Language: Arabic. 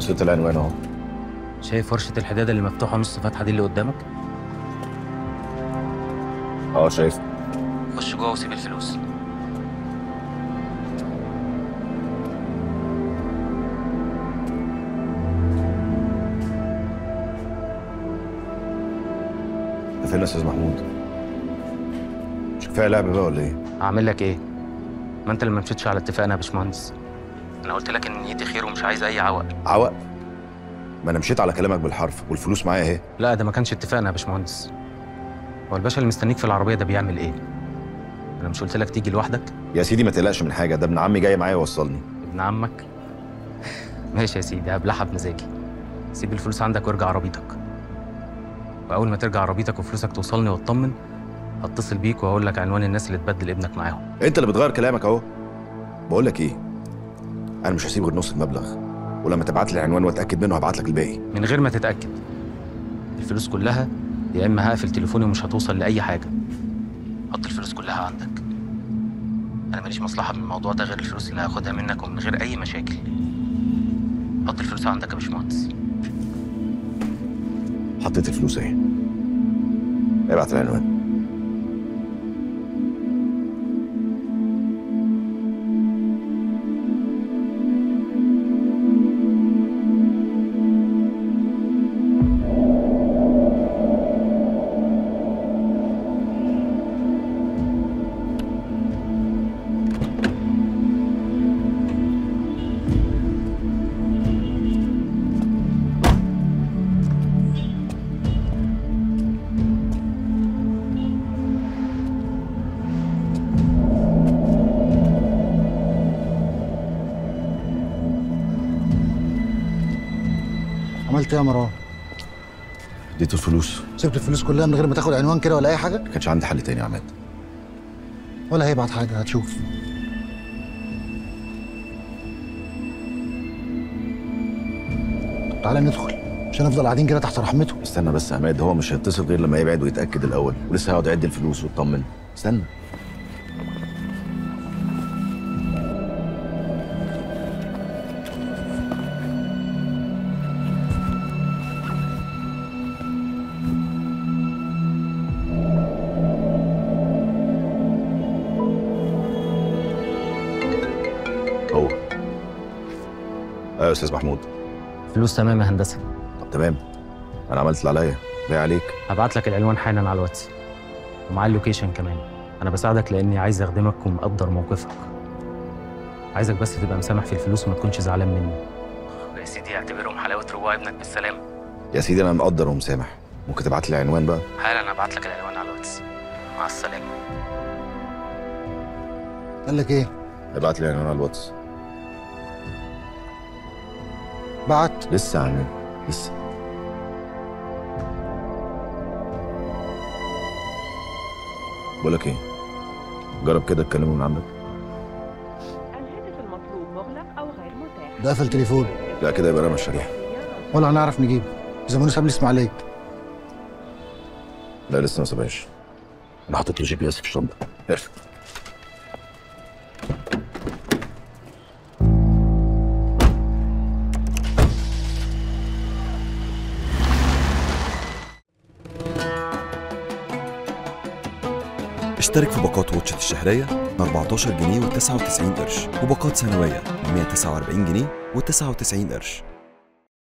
وصلت العنوان اهو. شايف ورشة الحداد اللي مفتوحة نص فتحة دي اللي قدامك؟ اه شايف. خش جوه وسيب الفلوس. انت فين يا استاذ محمود؟ مش كفاية لعب بقى ولا ايه؟ اعمل لك ايه؟ ما انت اللي ما مشيتش على اتفاقنا يا باشمهندس. انا قلت لك ان نيتي خير ومش عايز اي عوائق. عوائق؟ ما انا مشيت على كلامك بالحرف والفلوس معايا اهي. لا ده ما كانش اتفاقنا يا باشمهندس. هو الباشا اللي مستنيك في العربيه ده بيعمل ايه؟ انا مش قلت لك تيجي لوحدك؟ يا سيدي ما تقلقش من حاجه، ده ابن عمي جاي معايا يوصلني. ابن عمك؟ ماشي يا سيدي، هبلعها بمزاجي. سيب الفلوس عندك وارجع عربيتك. واول ما ترجع عربيتك وفلوسك توصلني واطمن هتصل بيك وهقول لك عنوان الناس اللي تبدل ابنك معاهم. انت اللي بتغير كلامك اهو. بقول لك ايه؟ انا مش هسيب غير نص المبلغ، ولما تبعت لي العنوان واتاكد منه هبعت لك الباقي. من غير ما تتاكد. الفلوس كلها، يا اما هقفل تليفوني ومش هتوصل لاي حاجه. حط الفلوس كلها عندك. انا ماليش مصلحه من الموضوع ده غير الفلوس اللي هاخدها منك ومن غير اي مشاكل. حط الفلوس عندك يا باشمهندس. حطيت الفلوس اهي. ابعت العنوان. عملت ايه يا مروان؟ اديته الفلوس. سبت الفلوس كلها من غير ما تاخد عنوان كده ولا اي حاجه؟ ما كانش عندي حل تاني يا عماد. ولا هيبعت حاجه، هتشوف. طب تعالى ندخل، مش هنفضل قاعدين كده تحت رحمته. استنى بس يا عماد، هو مش هيتصل غير لما يبعد ويتاكد الاول، ولسه هيقعد يعد الفلوس ويطمن. استنى. يا استاذ محمود فلوس تمام يا هندسه. طب تمام، انا عملت اللي عليا. باقي عليك. هبعت لك العنوان حالا على الواتس ومعاه اللوكيشن كمان. انا بساعدك لاني عايز اخدمك ومقدر موقفك. عايزك بس تبقى مسامح في الفلوس وما تكونش زعلان مني يا سيدي. اعتبرهم حلاوه ربوع ابنك بالسلامه يا سيدي. انا مقدر ومسامح. ممكن تبعت لي العنوان بقى حالا؟ هبعت لك العنوان على الواتس. مع السلامه. قال لك ايه؟ ابعت لي العنوان على الواتس. بعت لسه عامل لسه. بقول لك ايه، جرب كده اتكلموا من عندك. الهاتف المطلوب مغلق او غير متاح. ده قفل تليفون. لا كده يبقى رمى الشريحه ولا هنعرف نجيبه. زمانه ساب لي اسماعيليه. لا لسه ما سابهاش. انا حطيت الجي بي اس في الشنطه. اقفل. اشترك في باقات واتشت الشهرية من 14 جنيه و99 قرش، وباقات سنوية من 149 جنيه و99 قرش.